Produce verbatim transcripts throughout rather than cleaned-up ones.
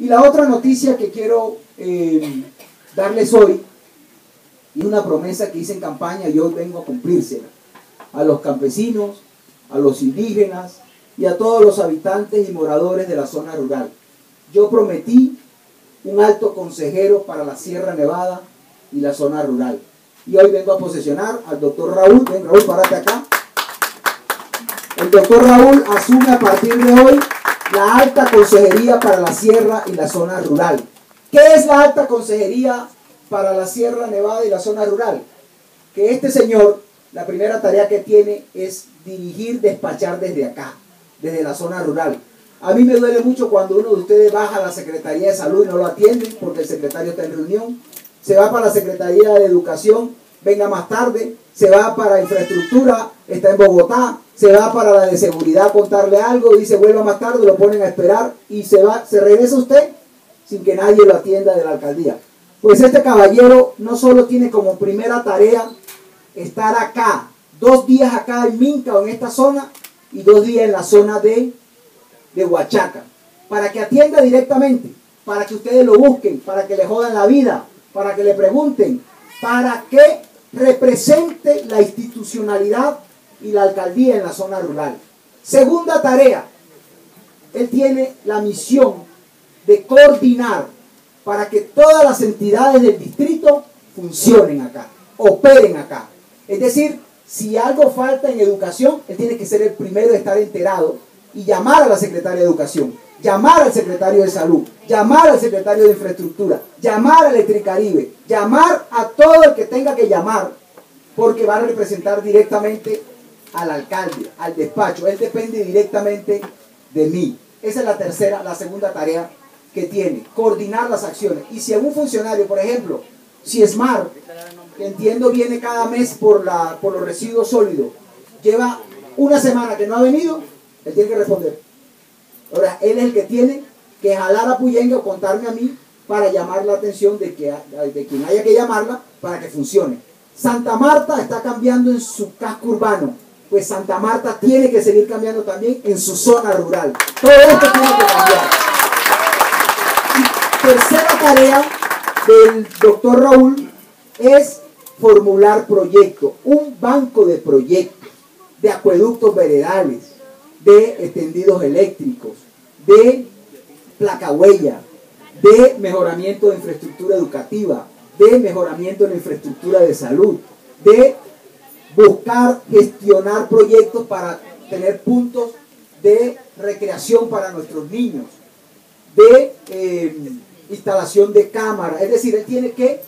Y la otra noticia que quiero eh, darles hoy, y una promesa que hice en campaña, yo vengo a cumplírsela, a los campesinos, a los indígenas y a todos los habitantes y moradores de la zona rural. Yo prometí un alto consejero para la Sierra Nevada y la zona rural. Y hoy vengo a posesionar al doctor Raúl. Ven, Raúl, párate acá. El doctor Raúl asume a partir de hoy la alta consejería para la sierra y la zona rural. ¿Qué es la alta consejería para la Sierra Nevada y la zona rural? Que este señor, la primera tarea que tiene es dirigir, despachar desde acá, desde la zona rural. A mí me duele mucho cuando uno de ustedes baja a la Secretaría de Salud y no lo atienden porque el secretario está en reunión. Se va para la Secretaría de Educación, venga más tarde. Se va para Infraestructura, está en Bogotá. Se va para la de Seguridad a contarle algo, dice vuelva más tarde, lo ponen a esperar y se va, se regresa usted sin que nadie lo atienda de la alcaldía. Pues este caballero no solo tiene como primera tarea estar acá, dos días acá en Minca o en esta zona y dos días en la zona de, de Huachaca, para que atienda directamente, para que ustedes lo busquen, para que le jodan la vida, para que le pregunten, para que represente la institucionalidad y la alcaldía en la zona rural. Segunda tarea, él tiene la misión de coordinar para que todas las entidades del distrito funcionen acá, operen acá. Es decir, si algo falta en educación, él tiene que ser el primero de estar enterado y llamar a la secretaria de Educación, llamar al secretario de Salud, llamar al secretario de Infraestructura, llamar a Electricaribe, llamar a todo el que tenga que llamar, porque van a representar directamente al alcalde, al despacho. Él depende directamente de mí. Esa es la tercera, la segunda tarea que tiene, coordinar las acciones. Y si algún funcionario, por ejemplo, si Smart, que entiendo viene cada mes por, la, por los residuos sólidos, lleva una semana que no ha venido, él tiene que responder. Ahora, él es el que tiene que jalar a Puyengue o contarme a mí para llamar la atención de, que, de quien haya que llamarla para que funcione. Santa Marta está cambiando en su casco urbano, pues Santa Marta tiene que seguir cambiando también en su zona rural. Todo esto tiene que cambiar. Y tercera tarea del doctor Raúl es formular proyectos, un banco de proyectos, de acueductos veredales, de extendidos eléctricos, de placahuella, de mejoramiento de infraestructura educativa, de mejoramiento de la infraestructura de salud, de buscar gestionar proyectos para tener puntos de recreación para nuestros niños, de eh, instalación de cámaras. Es decir, él tiene que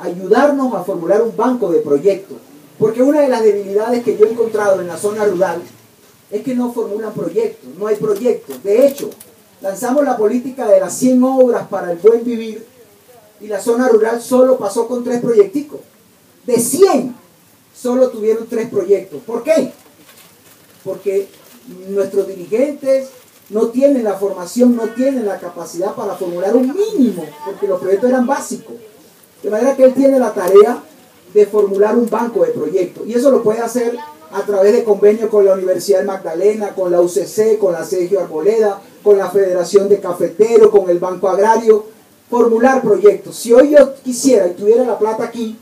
ayudarnos a formular un banco de proyectos, porque una de las debilidades que yo he encontrado en la zona rural es que no formulan proyectos, no hay proyectos. De hecho, lanzamos la política de las cien obras para el buen vivir y la zona rural solo pasó con tres proyecticos. De cien, solo tuvieron tres proyectos. ¿Por qué? Porque nuestros dirigentes no tienen la formación, no tienen la capacidad para formular un mínimo, porque los proyectos eran básicos. De manera que él tiene la tarea de formular un banco de proyectos. Y eso lo puede hacer a través de convenios con la Universidad de Magdalena, con la U C C, con la Sergio Arboleda, con la Federación de Cafeteros, con el Banco Agrario, formular proyectos. Si hoy yo quisiera y tuviera la plata aquí,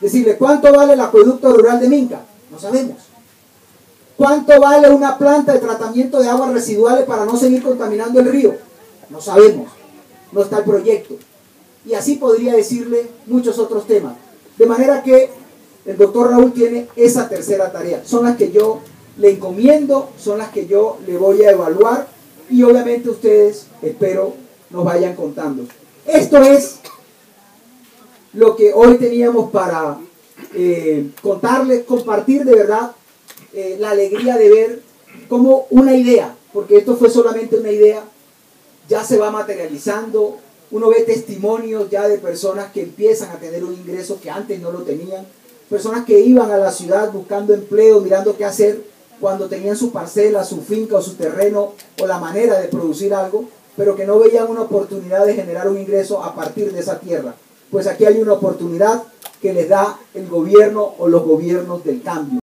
decirle, ¿cuánto vale el acueducto rural de Minca? No sabemos. ¿Cuánto vale una planta de tratamiento de aguas residuales para no seguir contaminando el río? No sabemos. No está el proyecto. Y así podría decirle muchos otros temas. De manera que el doctor Raúl tiene esa tercera tarea. Son las que yo le encomiendo, son las que yo le voy a evaluar y obviamente ustedes, espero, nos vayan contando. Esto es lo que hoy teníamos para eh, contarles, compartir de verdad eh, la alegría de ver cómo una idea, porque esto fue solamente una idea, ya se va materializando. Uno ve testimonios ya de personas que empiezan a tener un ingreso que antes no lo tenían. Personas que iban a la ciudad buscando empleo, mirando qué hacer cuando tenían su parcela, su finca o su terreno o la manera de producir algo, pero que no veían una oportunidad de generar un ingreso a partir de esa tierra. Pues aquí hay una oportunidad que les da el gobierno o los gobiernos del cambio.